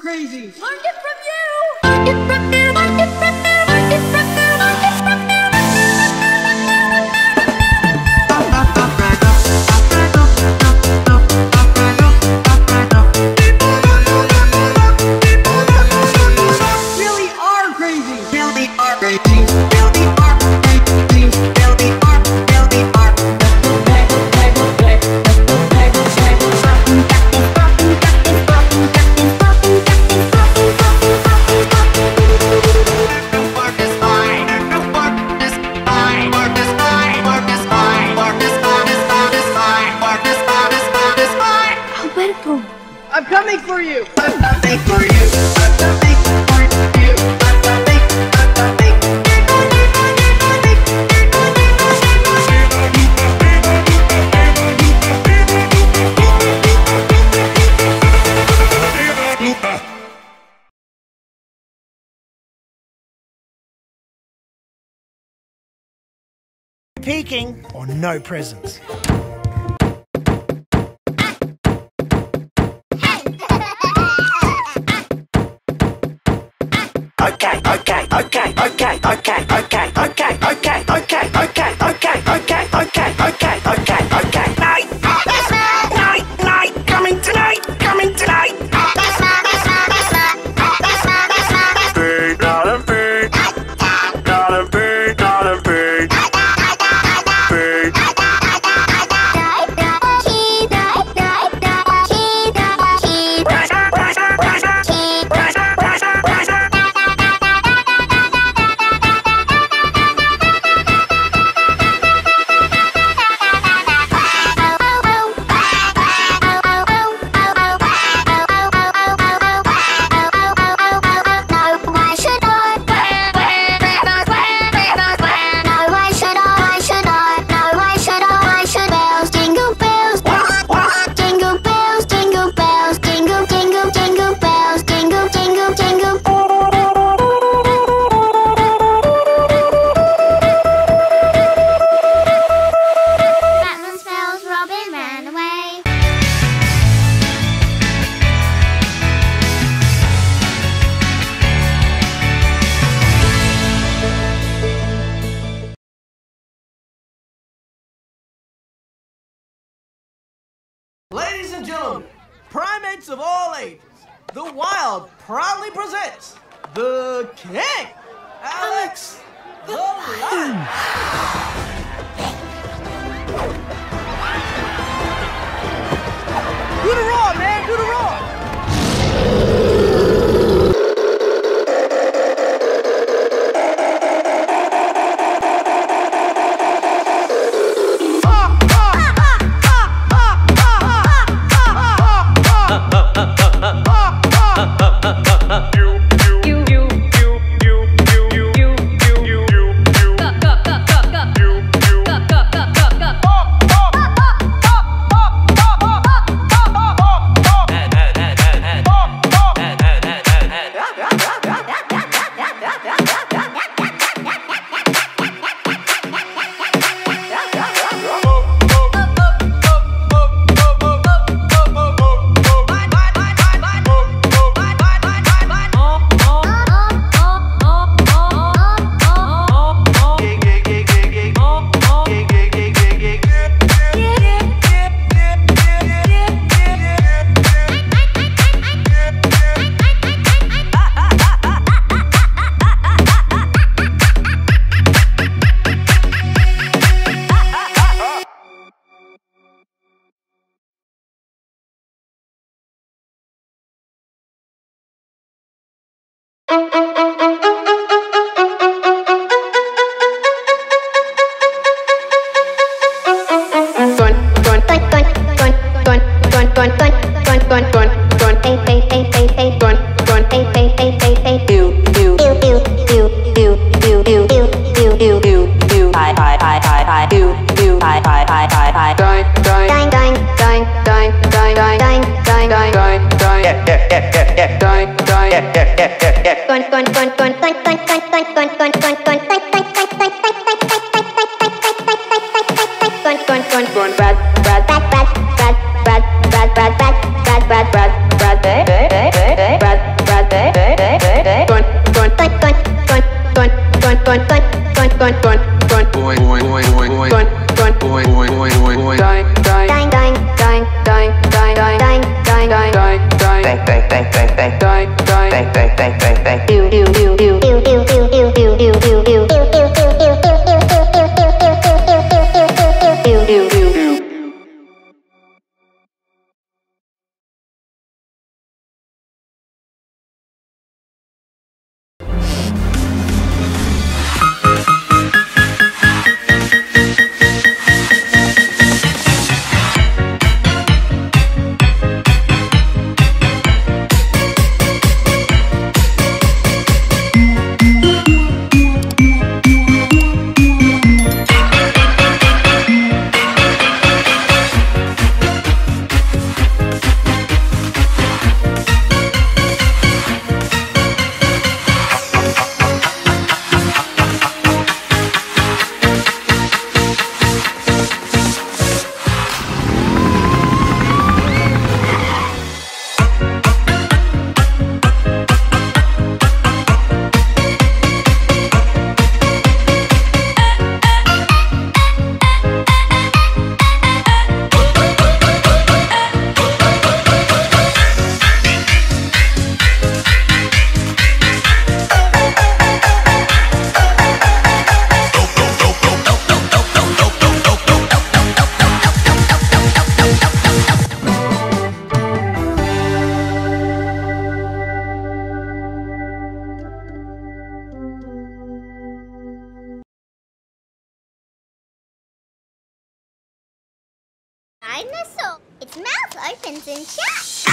Crazy. Learned it from you. Learned it from you. Learned it from you. Learned it from you. Learned it from you. Really are crazy. Really are crazy. Really are crazy. Really are. Really are. I'm coming for you! I'm coming for you! I'm coming for you! I'm coming! I'm coming! Peeking or no presents. Okay, okay, okay, okay, okay, okay, okay, okay, okay, okay, okay, okay, okay, okay, okay, okay. Night, night, night, coming tonight, coming tonight. Big, gotta big, gotta big, gotta big. Big. Ladies and gentlemen, primates of all ages, the wild proudly presents the king, Alex the Lion. Do the roar, man, do the roar. Dinosaur. Its mouth opens and shuts.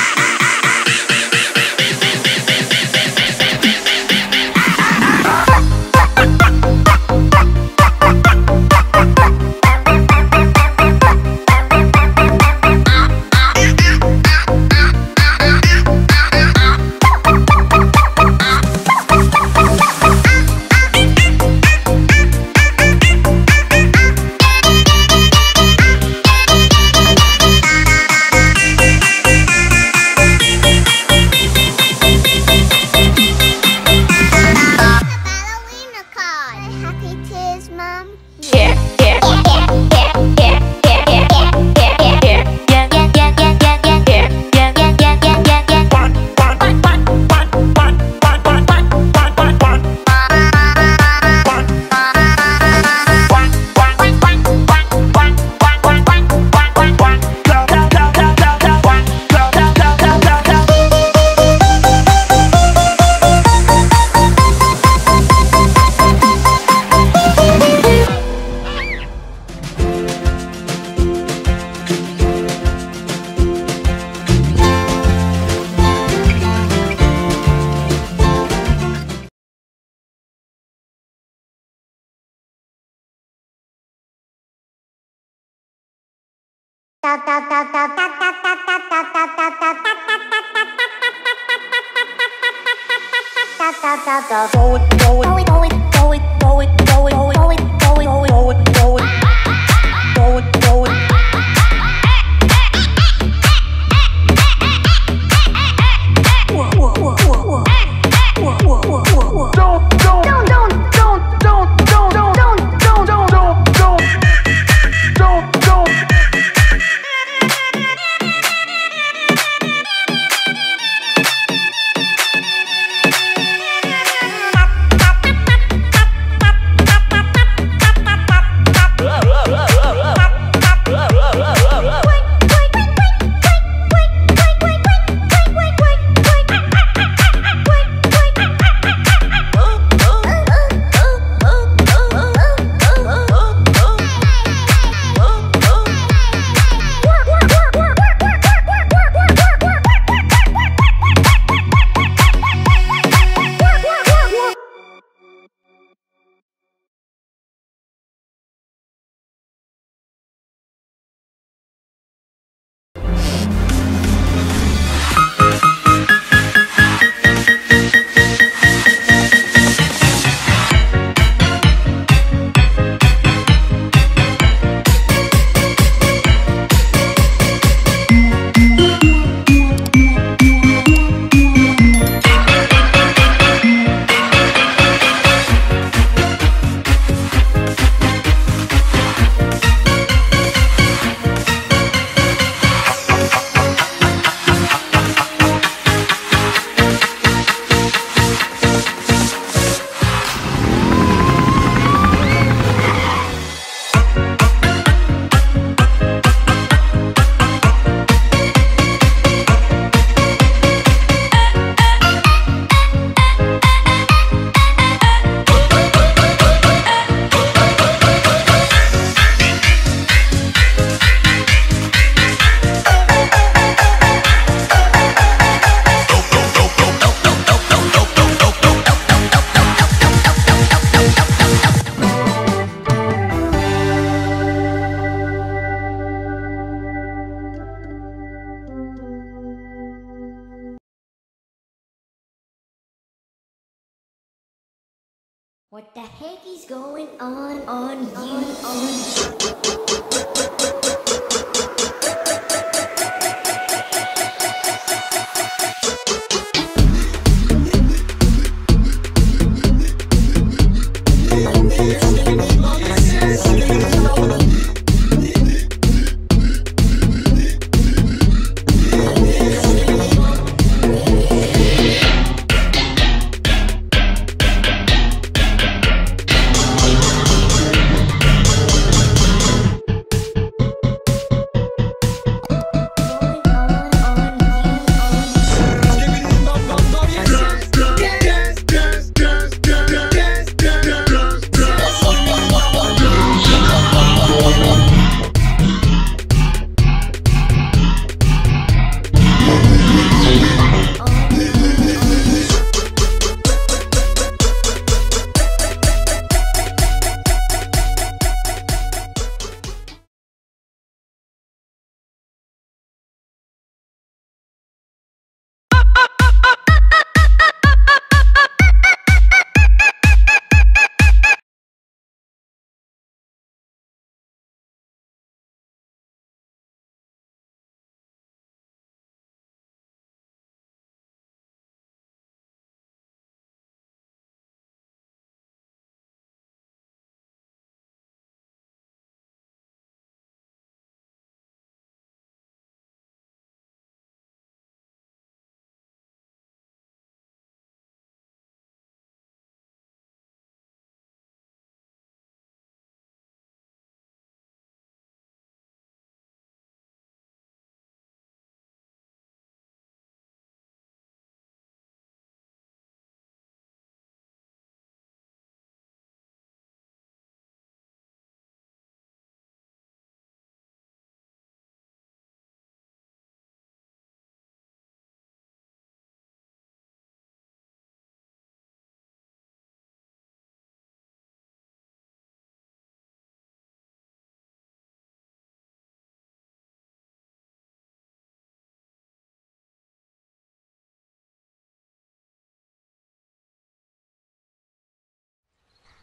What the heck is going on?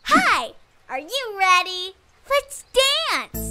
Hi! Are you ready? Let's dance!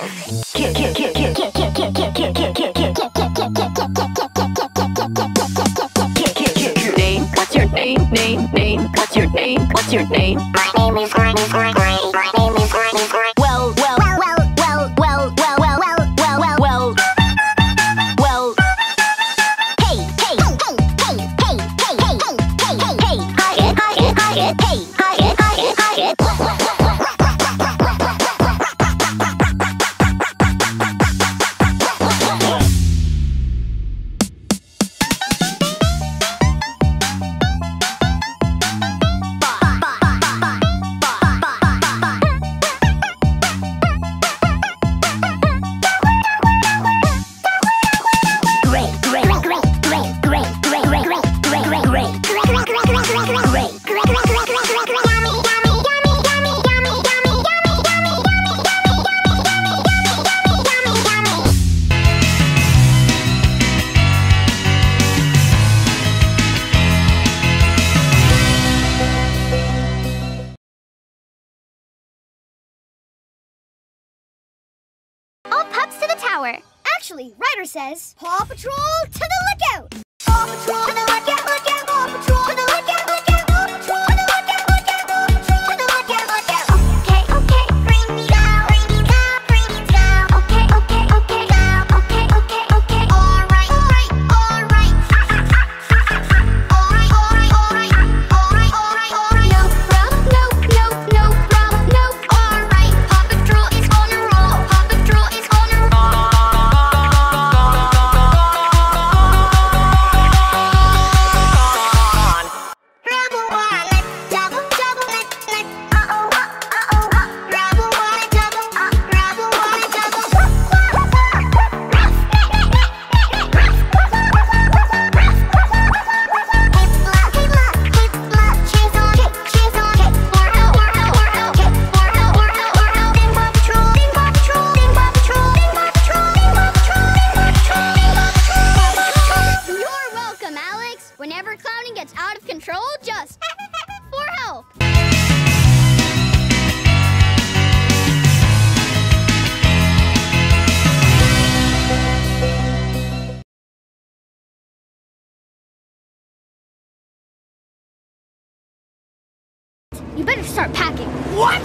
Name, what's your name? Name, what's your name? What's your name? My name is Granny. My name is Granny. Well. Hey. Hug it. Hey. Actually, Ryder says, Paw Patrol to the lookout! Paw Patrol to the lookout, lookout! Paw Patrol to the lookout, lookout! Paw Patrol to the lookout, lookout! Paw Patrol to the lookout, lookout! Okay, bring me down! Okay, down! Okay! Alright! No problem! Paw Patrol is on a roll! Paw Patrol is on a roll! You better start packing. What?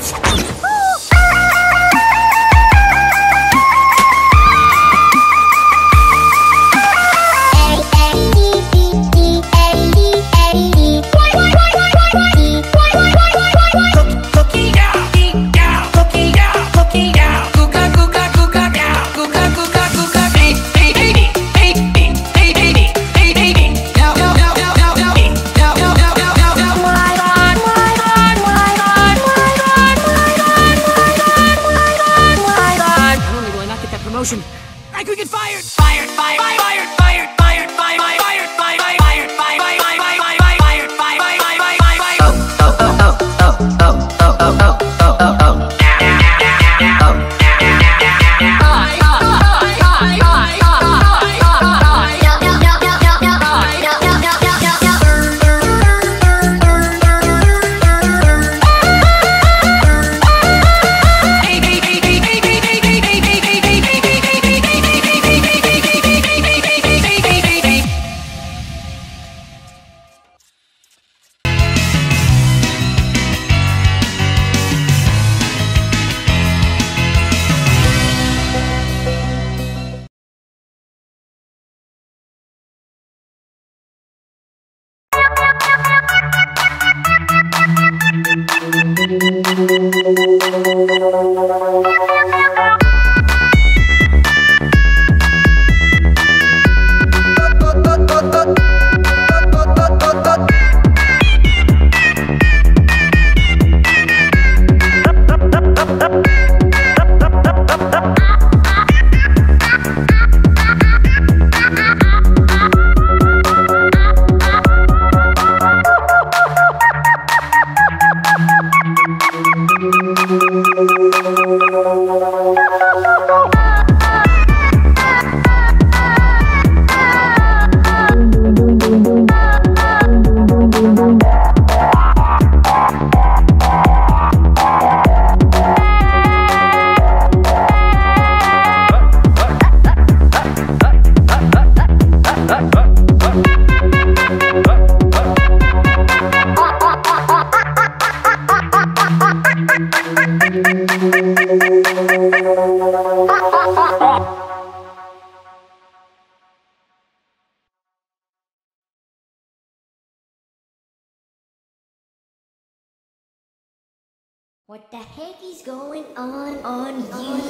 What the heck is going on you?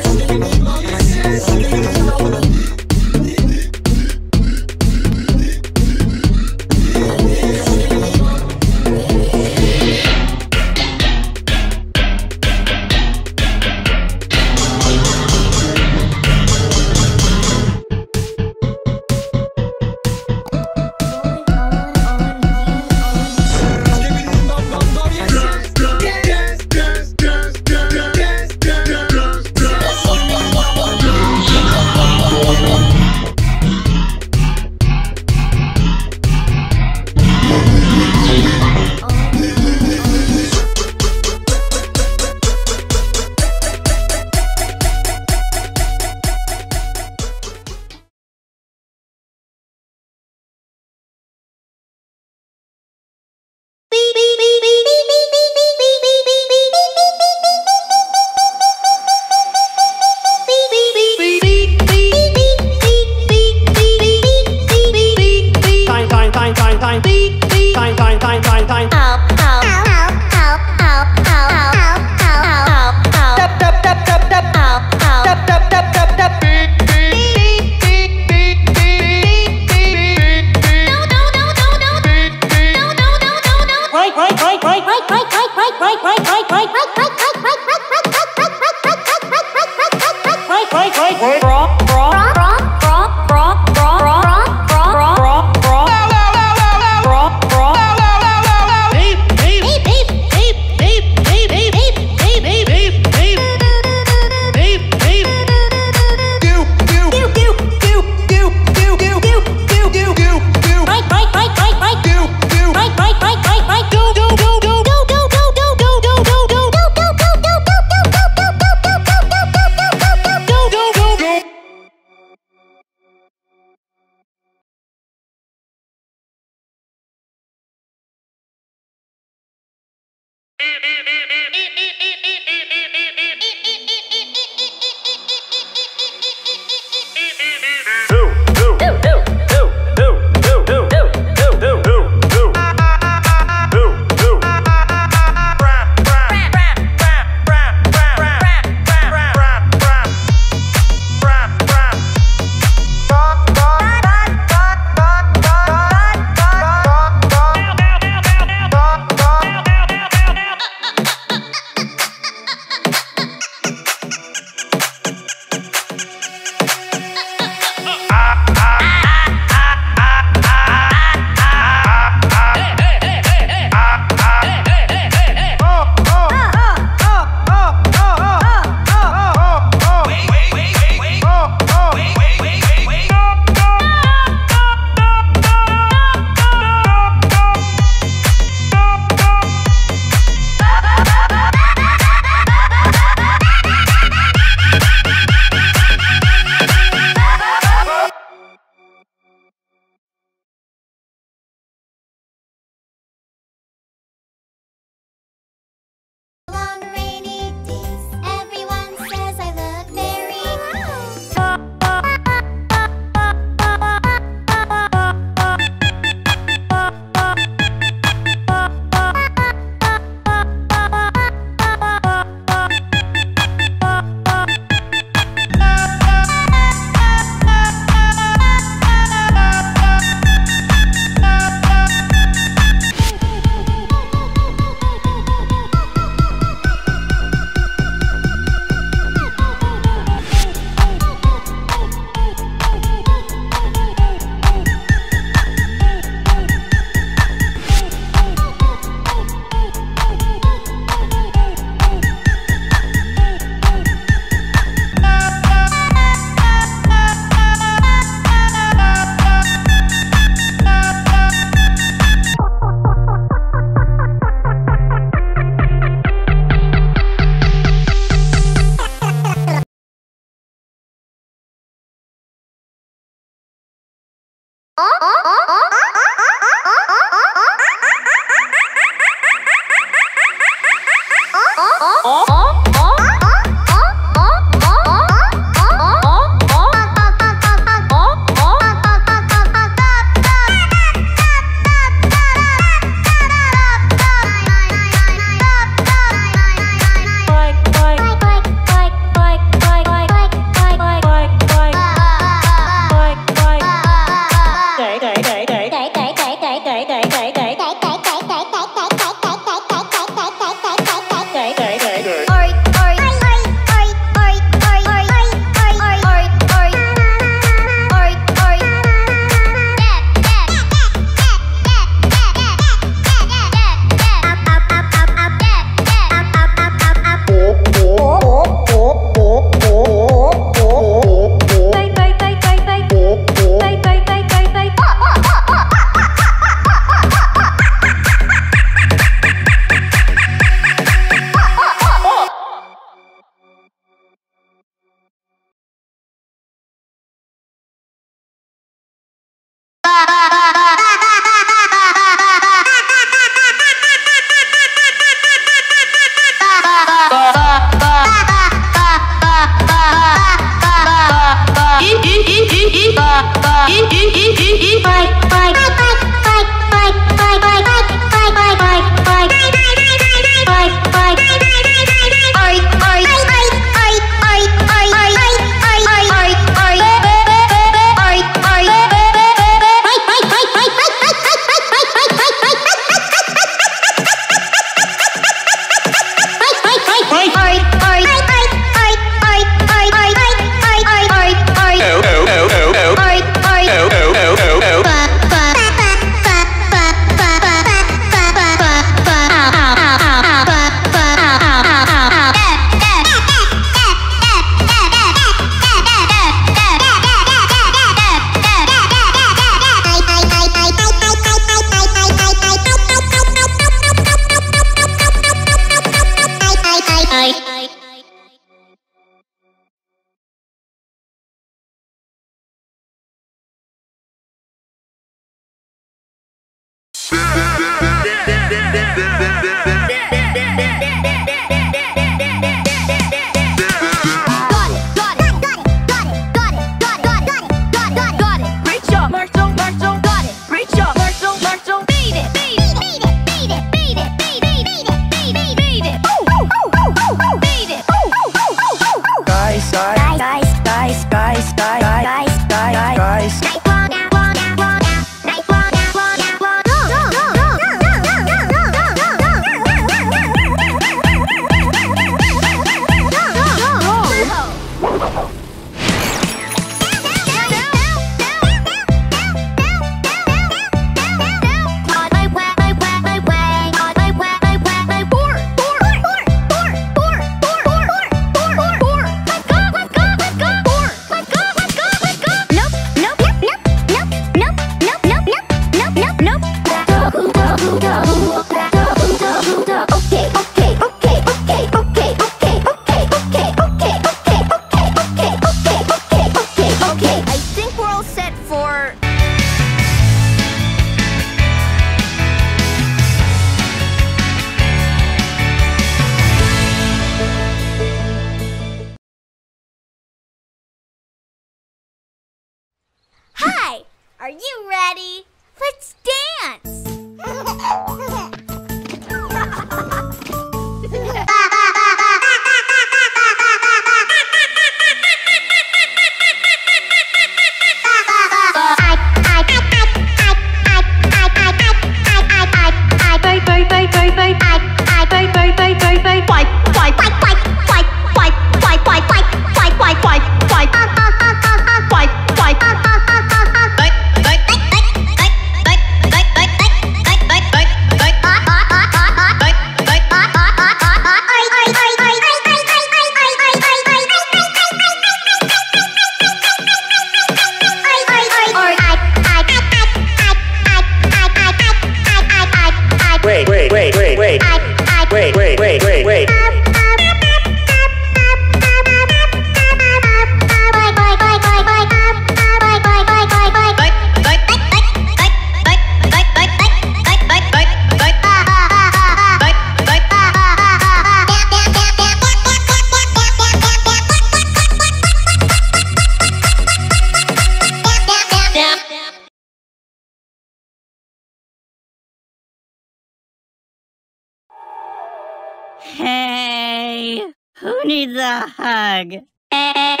Hey, who needs a hug?